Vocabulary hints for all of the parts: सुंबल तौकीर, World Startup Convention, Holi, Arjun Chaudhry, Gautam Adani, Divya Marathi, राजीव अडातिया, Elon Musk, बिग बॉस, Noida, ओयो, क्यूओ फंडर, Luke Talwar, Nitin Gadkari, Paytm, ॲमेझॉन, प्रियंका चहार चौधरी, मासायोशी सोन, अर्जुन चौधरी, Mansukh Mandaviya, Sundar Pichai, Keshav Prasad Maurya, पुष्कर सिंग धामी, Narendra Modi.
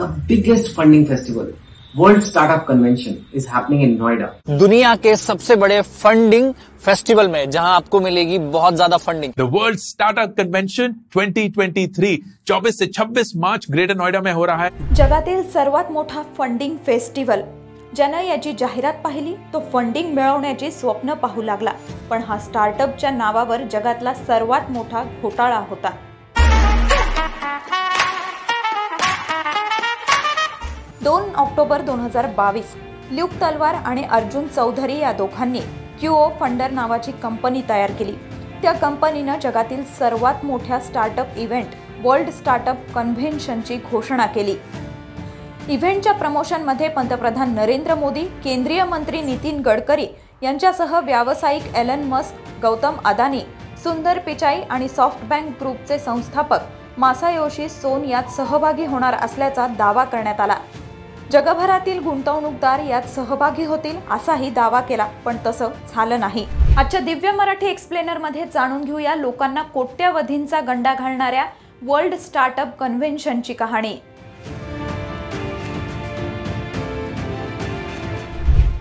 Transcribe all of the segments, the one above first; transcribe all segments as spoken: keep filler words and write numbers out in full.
the biggest funding festival, World Startup Convention, is happening in Noida. दुनिया के सबसे बड़े फंडिंग फेस्टिवल में जहां आपको मिलेगी बहुत ज्यादा funding. The World Startup Convention twenty twenty-three चोवीस से छब्बीस मार्च ग्रेटर नोएडा में हो रहा है. जगातील सर्वात मोठा फंडिंग फेस्टिवल. ज्यांना याची जाहिरात पाहिली तो फंडिंग मिळवण्याचे स्वप्न पाहू लागला, पण हा स्टार्टअपच्या नावावर जगातला सर्वात मोठा घोटाळा होता. दोन ऑक्टोबर दोन हजार बावीस ल्यूक तलवार आणि अर्जुन चौधरी या दोघांनी क्यूओ फंडर नावाची कंपनी तयार केली. त्या कंपनीनं जगातील सर्वात मोठ्या स्टार्टअप इव्हेंट वर्ल्ड स्टार्टअप कन्व्हेन्शनची घोषणा केली. इव्हेंटच्या प्रमोशनमध्ये पंतप्रधान नरेंद्र मोदी, केंद्रीय मंत्री नितीन गडकरी यांच्यासह व्यावसायिक एलन मस्क, गौतम अदानी, सुंदर पिचाई आणि सॉफ्टबँक ग्रुपचे संस्थापक मासायोशी सोन यात सहभागी होणार असल्याचा दावा करण्यात आला. जगभरातील गुंतवणूकदार यात सहभागी होतील असाही दावा केला, पण तसं झालं नाही. आजच्या दिव्य मराठी एक्सप्लेनरमध्ये जाणून घेऊया लोकांना कोट्यवधींचा गंडा घालणाऱ्या वर्ल्ड स्टार्टअप कन्व्हेन्शनची कहाणी.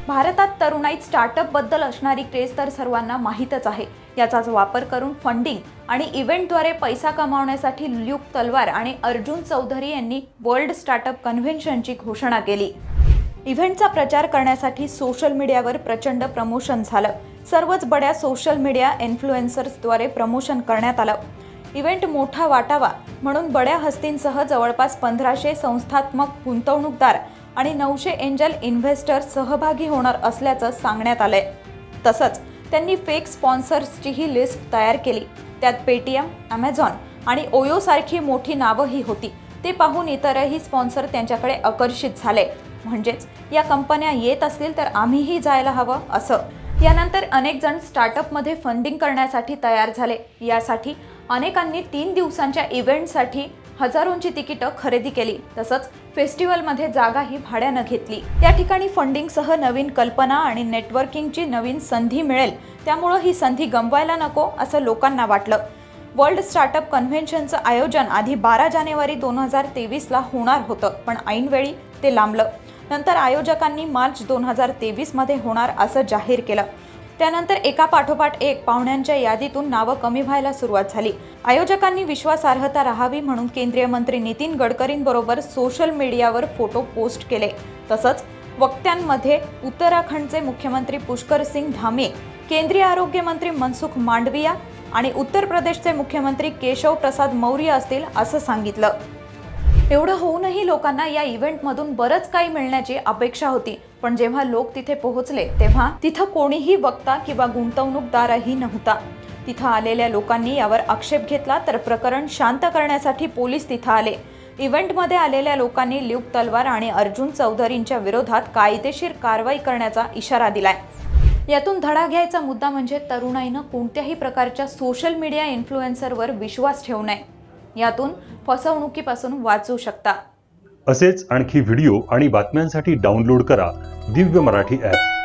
भारतात तरुणाईत स्टार्टअपबद्दल असणारी क्रेज तर सर्वांना माहीतच आहे. याचाच वापर करून फंडिंग आणि इव्हेंटद्वारे पैसा कमावण्यासाठी ल्यूक तलवार आणि अर्जुन चौधरी यांनी वर्ल्ड स्टार्टअप कन्व्हेन्शनची घोषणा केली. इव्हेंटचा प्रचार करण्यासाठी सोशल मीडियावर प्रचंड प्रमोशन झालं. सर्वच बड्या सोशल मीडिया इन्फ्लुएन्सर्सद्वारे प्रमोशन करण्यात आलं. इव्हेंट मोठा वाटावा म्हणून बड्या हस्तींसह जवळपास पंधराशे संस्थात्मक गुंतवणूकदार आणि नऊशे एंजल इन्व्हेस्टर्स सहभागी होणार असल्याचं सांगण्यात आलंय. तसंच त्यांनी फेक स्पॉन्सर्सचीही लिस्ट तयार केली. त्यात पेटीएम, ॲमेझॉन आणि ओयो सारखी मोठी नावंही होती. ते पाहून इतरही स्पॉन्सर त्यांच्याकडे आकर्षित झाले. म्हणजेच या कंपन्या येत असतील तर आम्हीही जायला हवं असं. यानंतर अनेक जण स्टार्टअपमध्ये फंडिंग करण्यासाठी तयार झाले. यासाठी अनेकांनी तीन दिवसांच्या इव्हेंटसाठी हजारोंची तिकीटं खरेदी केली. तसंच फेस्टिवलमध्ये जागाही भाड्यानं घेतली. त्या ठिकाणी फंडिंगसह नवीन कल्पना आणि नेटवर्किंगची नवीन संधी मिळेल, त्यामुळं ही संधी गमवायला नको असं लोकांना वाटलं. वर्ल्ड स्टार्टअप कन्व्हेन्शनचं आयोजन आधी बारा जानेवारी दोन हजार तेवीसला होणार होतं, पण ऐनवेळी ते लांबलं. नंतर आयोजकांनी मार्च दोन हजार तेवीसमध्ये होणार असं जाहीर केलं. त्यानंतर एका पाठोपाठ एक पाहुण्यांच्या यादीतून नावं कमी व्हायला सुरुवात झाली. आयोजकांनी विश्वासार्हता राहावी म्हणून केंद्रीय मंत्री नितीन गडकरींबरोबर सोशल मीडियावर फोटो पोस्ट केले. तसंच वक्त्यांमध्ये उत्तराखंडचे मुख्यमंत्री पुष्कर सिंग धामी, केंद्रीय आरोग्यमंत्री मनसुख मांडविया आणि उत्तर प्रदेशचे मुख्यमंत्री केशव प्रसाद मौर्य असतील असं सांगितलं. एवढं होऊनही लोकांना या इव्हेंटमधून बरंच काही मिळण्याची अपेक्षा होती, पण जेव्हा लोक तिथे पोहोचले तेव्हा तिथं कोणीही वक्ता किंवा गुंतवणूकदारही नव्हता. तिथं आलेल्या लोकांनी यावर आक्षेप घेतला, तर प्रकरण शांत करण्यासाठी पोलीस तिथं आले. इव्हेंटमध्ये आलेल्या लोकांनी ल्यूक तलवार आणि अर्जुन चौधरींच्या विरोधात कायदेशीर कारवाई करण्याचा इशारा दिलाय. यातून धडा घ्यायचा मुद्दा म्हणजे तरुणाईनं कोणत्याही प्रकारच्या सोशल मीडिया इन्फ्लुएन्सरवर विश्वास ठेवू नये. यातून फसवणुकीपासून वाचू शकता. असेच आणखी व्हिडिओ आणि बातम्यांसाठी डाउनलोड करा दिव्य मराठी ॲप.